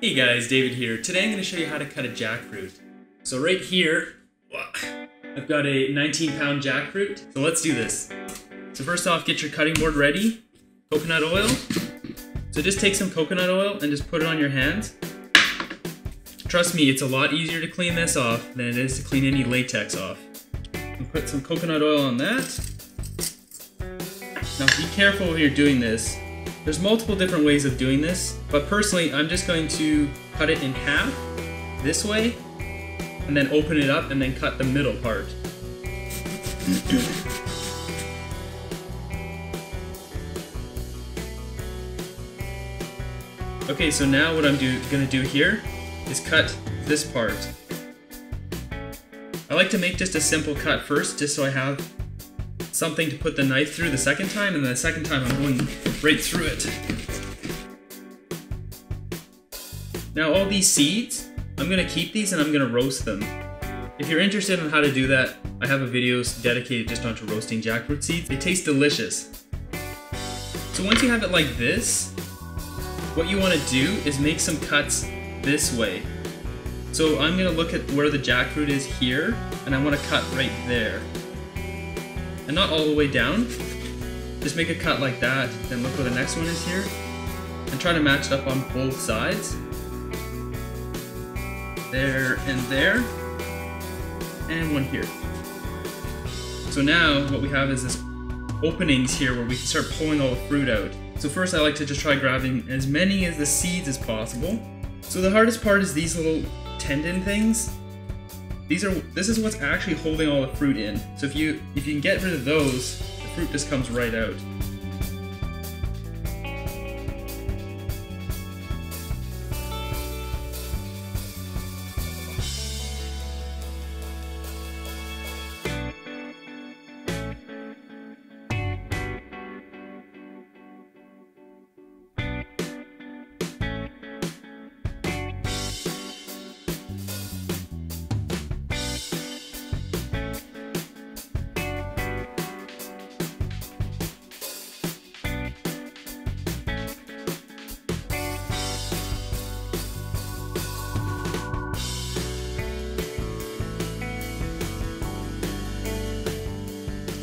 Hey guys, David here. Today I'm going to show you how to cut a jackfruit. So right here, I've got a 19-pound jackfruit. So let's do this. So first off, get your cutting board ready. Coconut oil. So just take some coconut oil and just put it on your hands. Trust me, it's a lot easier to clean this off than it is to clean any latex off. And put some coconut oil on that. Now be careful when you're doing this. There's multiple different ways of doing this, but personally, I'm just going to cut it in half this way, and then open it up and then cut the middle part. Okay, so now what I'm gonna do here is cut this part. I like to make just a simple cut first, just so I have something to put the knife through the second time, and then the second time I'm going right through it. Now all these seeds, I'm going to keep these and I'm going to roast them. If you're interested in how to do that, I have a video dedicated just onto roasting jackfruit seeds. They taste delicious. So once you have it like this, what you want to do is make some cuts this way. So I'm going to look at where the jackfruit is here, and I want to cut right there. And not all the way down. Just make a cut like that, then look where the next one is here, and try to match it up on both sides. There, and one here. So now what we have is this openings here where we can start pulling all the fruit out. So first I like to just try grabbing as many of the seeds as possible. So the hardest part is these little tendon things. This is what's actually holding all the fruit in. So if you can get rid of those, the fruit just comes right out.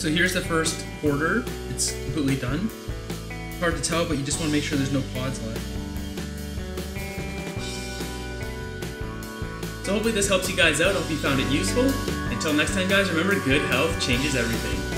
So here's the first quarter, it's completely done. It's hard to tell, but you just want to make sure there's no pods left. So hopefully this helps you guys out, hope you found it useful. Until next time guys, remember, good health changes everything.